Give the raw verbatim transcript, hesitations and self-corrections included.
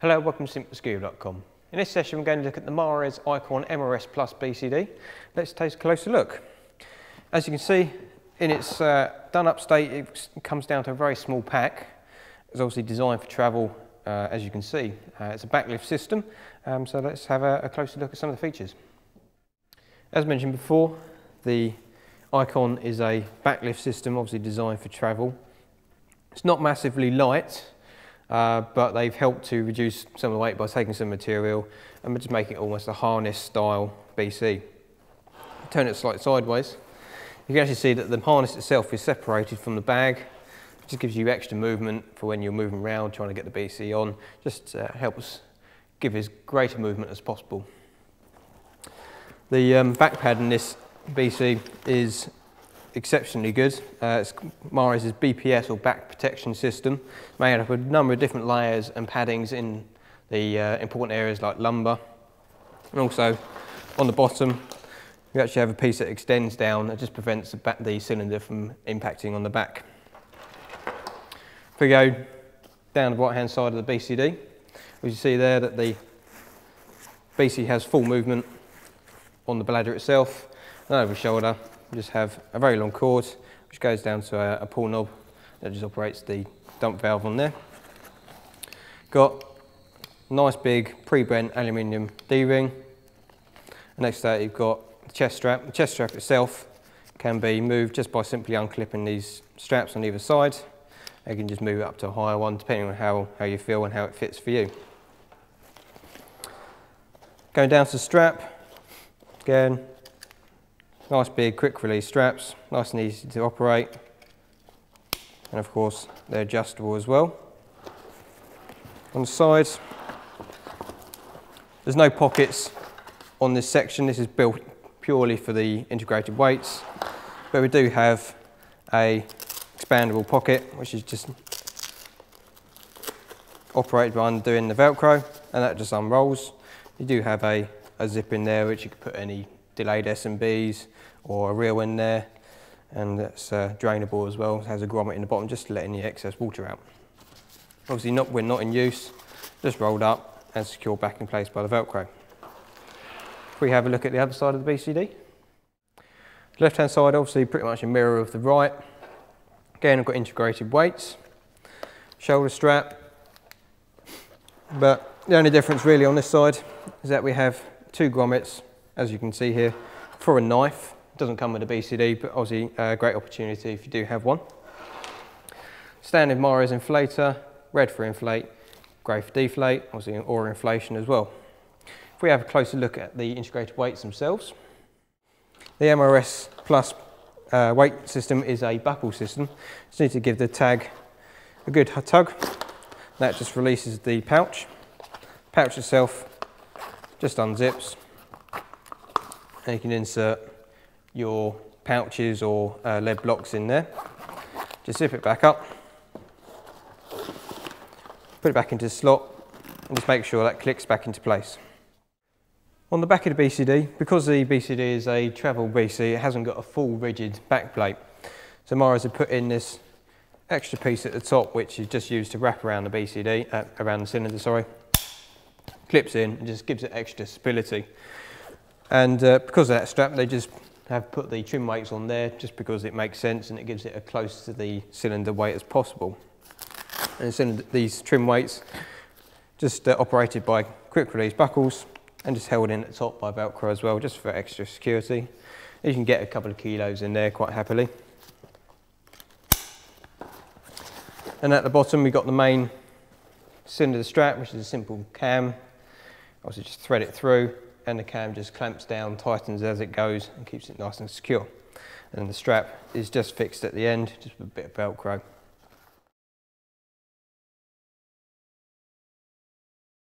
Hello, welcome to Simply Scuba dot com. In this session we're going to look at the Mares Icon M R S Plus B C D. Let's take a closer look. As you can see, in its uh, done-up state, it comes down to a very small pack. It's obviously designed for travel, uh, as you can see. Uh, it's a backlift system, um, so let's have a, a closer look at some of the features. As mentioned before, the Icon is a backlift system, obviously designed for travel. It's not massively light, Uh, but they've helped to reduce some of the weight by taking some material and just making it almost a harness style B C. Turn it slightly sideways, you can actually see that the harness itself is separated from the bag, which just gives you extra movement for when you're moving around trying to get the B C on. Just uh, helps give as greater movement as possible. The um, back pad in this B C is exceptionally good. Uh, it's Mares' B P S or back protection system, made up of a number of different layers and paddings in the uh, important areas like lumbar. And also on the bottom, you actually have a piece that extends down that just prevents the, back, the cylinder from impacting on the back. If we go down the right hand side of the B C D, as you see there that the B C has full movement on the bladder itself and over the shoulder. We just have a very long cord which goes down to a, a pull knob that just operates the dump valve on there. Got a nice big pre-bent aluminium D-ring. Next to that, you've got the chest strap. The chest strap itself can be moved just by simply unclipping these straps on either side. You can just move it up to a higher one depending on how, how you feel and how it fits for you. Going down to the strap, again, nice big quick release straps, nice and easy to operate, and of course they're adjustable as well. On the sides, there's no pockets on this section. This is built purely for the integrated weights, but we do have a expandable pocket which is just operated by undoing the Velcro, and that just unrolls. You do have a, a zip in there which you can put any delayed S M Bs or a reel in there, and that's uh, drainable as well. It has a grommet in the bottom just to let any excess water out. Obviously not when not in use, just rolled up and secured back in place by the Velcro. If we have a look at the other side of the B C D, the left hand side obviously pretty much a mirror of the right. Again, I've got integrated weights, shoulder strap, but the only difference really on this side is that we have two grommets, as you can see here, for a knife. It doesn't come with a B C D, but obviously a great opportunity if you do have one. Standard Mares inflator, red for inflate, grey for deflate, obviously or inflation as well. If we have a closer look at the integrated weights themselves, the M R S Plus uh, weight system is a buckle system. Just need to give the tag a good tug. That just releases the pouch. Pouch itself just unzips, and you can insert your pouches or uh, lead blocks in there. Just zip it back up, put it back into the slot, and just make sure that clicks back into place. On the back of the B C D, because the B C D is a travel B C, it hasn't got a full rigid back plate. So Mares have put in this extra piece at the top, which is just used to wrap around the B C D, uh, around the cylinder, sorry. Clips in and just gives it extra stability. And uh, because of that strap, they just have put the trim weights on there just because it makes sense and it gives it as close to the cylinder weight as possible. And cylinder, these trim weights just uh, operated by quick release buckles and just held in at the top by Velcro as well, just for extra security. You can get a couple of kilos in there quite happily. And at the bottom, we've got the main cylinder strap, which is a simple cam. Obviously just thread it through, and the cam just clamps down, tightens as it goes, and keeps it nice and secure. And the strap is just fixed at the end, just with a bit of Velcro.